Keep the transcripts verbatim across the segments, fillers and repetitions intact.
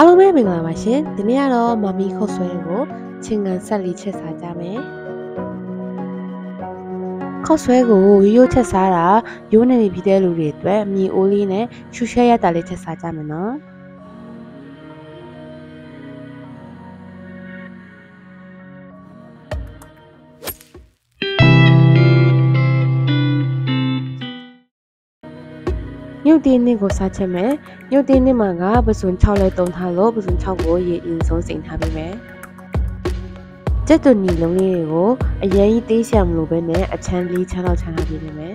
အားလုံးပဲမင်္ဂလာပါရှင်ဒီနေ့ကတော့မမီခုတ်ဆွဲကိုချင်းကန်ဆက်လေးချက်စားကြမယ်ခုတ်ဆွဲကိုရိုးရိုးချက်စားတာရိုးနေပြီတဲ့လူတွေအတွက်မြေအိုးလေးနဲ့ရှူရှဲရတာလေးချက်စားကြမယ်နော်ညုတ်တင်းကိုစားချက်မယ်ညုတ်တင်းမှာကပစွန်၆လဲတုံးထားလို့ပစွန်၆ကိုရေအင်းဆုံးစိန်ထားပေးမယ်ကျက်တူနီလုံးလေးတွေကိုအရင်ကြီးသေးချင်မလို့ပဲနဲ့အချမ်းလေးချမ်းတော့ချမ်းလာပေးမယ်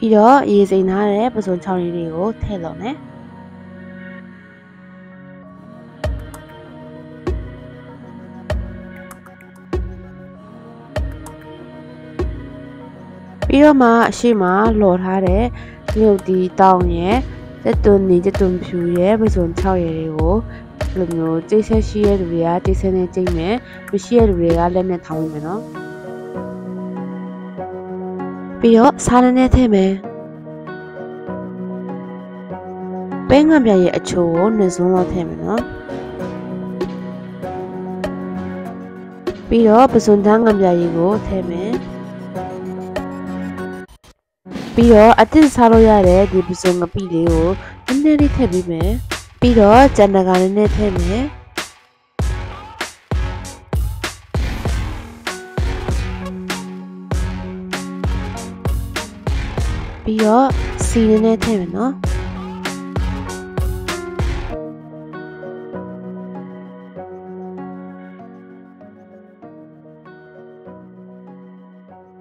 ပြီးတော့ရေစိမ်ထားတဲ့ပစုံချောင်းလေးတွေကိုထည့်လော်မယ်ပြီးတော့မှအရှိမလော်ထားတဲ့ညုတ်တီတောင်းရဲ့ကျက်သွန်နီကျက်သွန်ဖြူရဲ့ပစုံချောင်းရည်တွေကိုဒီလိုမျိုးကျိတ်ဆက်ရှိတဲ့လူတွေကကျိတ်ဆက်နဲ့ကျိတ်မယ်မရှိတဲ့လူတွေကလက်နဲ့ထောင်းမယ်နော်ပြီးတော့စားနေနေမယ်ပဲငံပြန်ရဲ့အချိုးကိုနှင်းစွန်းလောက်ထည့်မယ်နော်ပြီးတော့ပစွန်သားငံပြန်ရဲ့ကိုထည့်မယ်ပြီးတော့အတင်းစားလို့ရတဲ့ဒီပစွန်ငပိလေးကိုနည်းနည်းလေးထည့်ပေးမယ်ပြီးတော့ကြံတကာနည်းနည်းထည့်မယ်ပြီးတော့စီနည်းနည်းထည့်မယ်နော်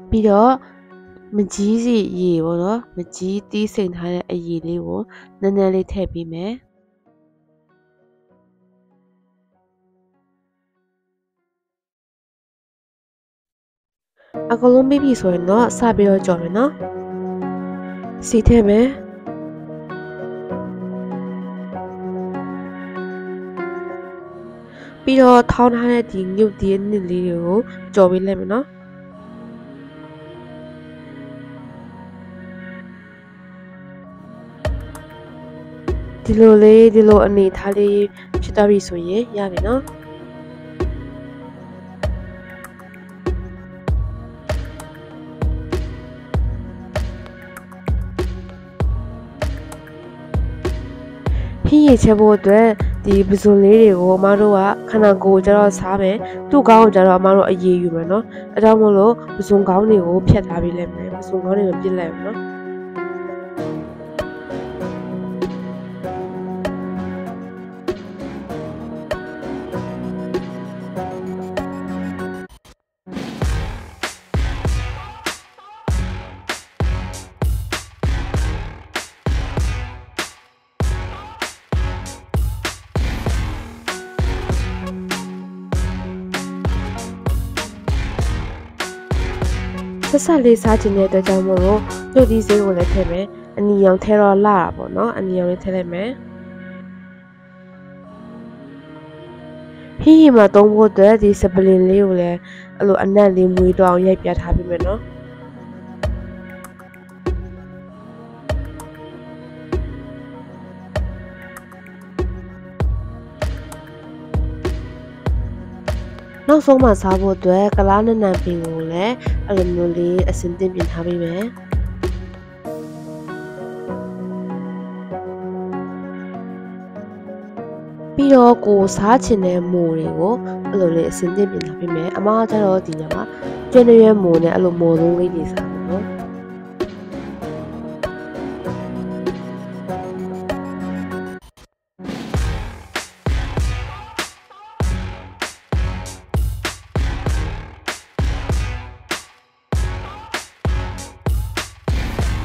ပြီးတော့မကြီးစီရေပေါ့နော်မကြီးတီးစိန်ထားတဲ့အရေလေးကိုနည်းနည်းလေးထည့်ပေးမယ်အကလုံးပြီးပြီဆိုရင်တော့စပြီးတော့ကြော်မယ်နော်စီထည့်မယ်ပြီးတော့ထောင်းထားတဲ့ဒီညုတ်ဒီနှစ်လေးတွေကိုကြော်ပေးလိုက်မယ်နော်ဒီလိုလေးဒီလိုအနေထားလေးဖြစ်သွားပြီဆိုရင်ရပြီနော်ဖီးရချဖို့အတွက်ဒီပစွန်လေးတွေကိုအမတို့ကခဏကိုကြတော့စားမယ်သူ့ကောင်းကိုကြတော့အမတို့အရေးယူမယ်နော်အဲဒါမို့လို့ပစွန်ကောင်းတွေကိုဖြတ်ထားပြီးလဲမယ်ပစွန်ကောင်းတွေကိုပြစ်လိုက်မယ်နော်ဆက်ဆက်လေးစားခြင်းတဲ့အတွက်ကြောင့်မို့လို့ညုတ်ဒီဈေးကိုလည်းထည့်မယ်အနီရောင်ထဲတော့လာတာပေါ့နော်အနီရောင်လေးထည့်လိုက်မယ်ဟီးမှာသုံးဖို့အတွက်ဒီစပလင်လေးကိုလည်းအဲ့လိုအနက်လေးမွေးတော့အောင်ရိုက်ပြထားပေးမယ်နော်နောက်ဆုံးမှစားဖို့အတွက်ကလားနံနံပင်ကိုလည်းအလိုမျိုးလေးအစင်တင်ပြင်ထားပေးမယ်ပြီးတော့ကိုစားချင်တဲ့မိုးတွေကိုအလိုလေးအစင်တင်ပြင်ထားပေးမယ်အမကကျတော့ဒီညမှာကျွန်းရွယ်မိုးနဲ့အလိုမိုးလုံးလေးတွေစားမယ်နော်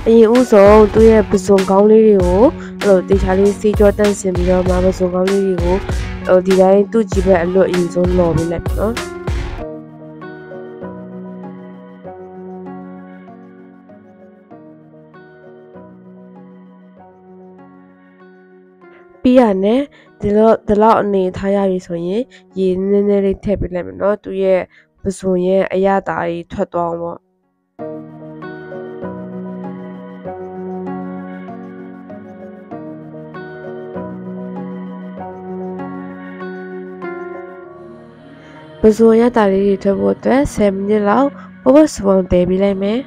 Anh uống xong tôi em bị sồn khóng đi rồi, rồi thì chả nên si cho tan xem giờ mà bị sồn khóng đi rồi, rồi thì đấy tôi chỉ phải lựa những số lò mình lại đó. Piane, the the lot này thay ra vì sao nhỉ? Vì nên nên đi thay bên này mình nói tôi về bữa sau nhỉ, ai ra đại thoát toàn mà. Bữa sau nhỉ đại đi thoát bộ thế, xem như lão, bữa sau để bên này mẹ.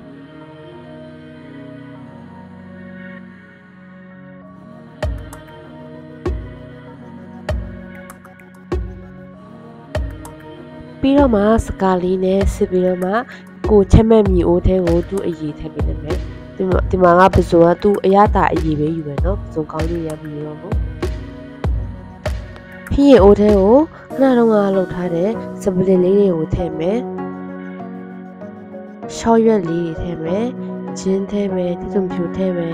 Pirama sekali nih si pirama ku cuma miu teh ku tu aji teh pirama. Tiada tiada apa semua tu ayat tak aji beri mana, semua kau ni yang miu. Hei o teh o, nara ngalau thare sebelum ni o teh me, shawyan ni teh me, jin teh me, tu jumpiu teh me.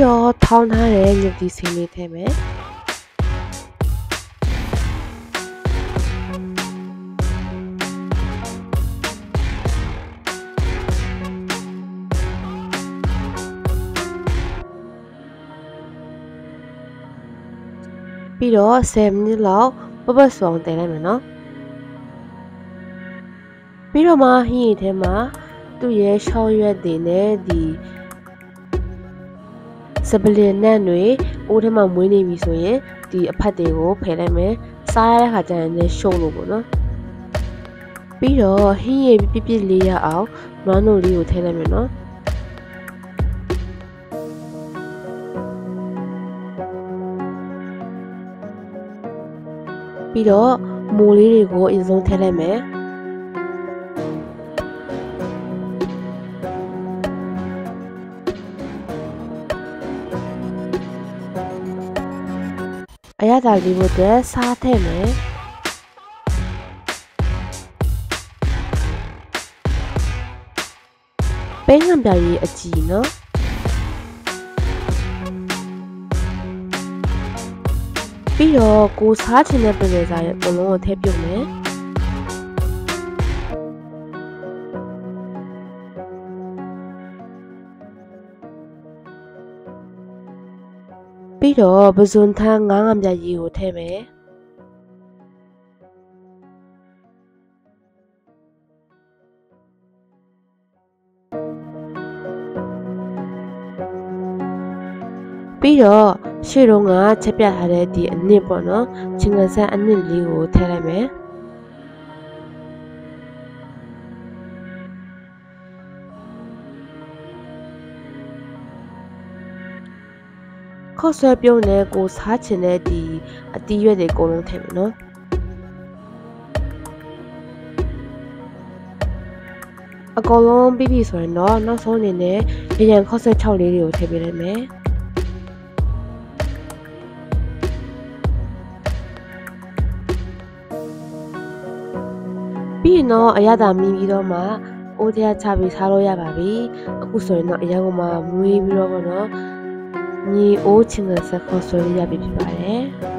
Yo thao na re nhập đi xem đi thế mẹ. Bây giờ xem như lão bắp bắp xuống thế này mà nó. Bây giờ mà hi thế mà tôi về sau về đến đây đi. Sebelum nanti, udah mahu ini misalnya di apa dego pelame, saya kerjaan ni show logo. Bila hanya pipi liar aw, mana liu pelame no? Bila muli liu izon pelame. Ayah tadi buat sate me. Pengen beli aji no. Biar aku sahaja nak beli saya belum terpikir me. Biar berzon tang angam jadi uteme. Biar sironga cepat hari di ni pernah jangan saya ni liu tereme. Kau sebelum ni kau sahaja ni di di awal kolong terminal. Kolong bibi soalan, nak soal ni, yang kau sebelum cari liu terminal ni. Biar no ayat dami biar mah, udah cari sahaja ya babi. Aku soalan ayat mah mui biar mana. Ni 오 층에서 거슬리야 비비바에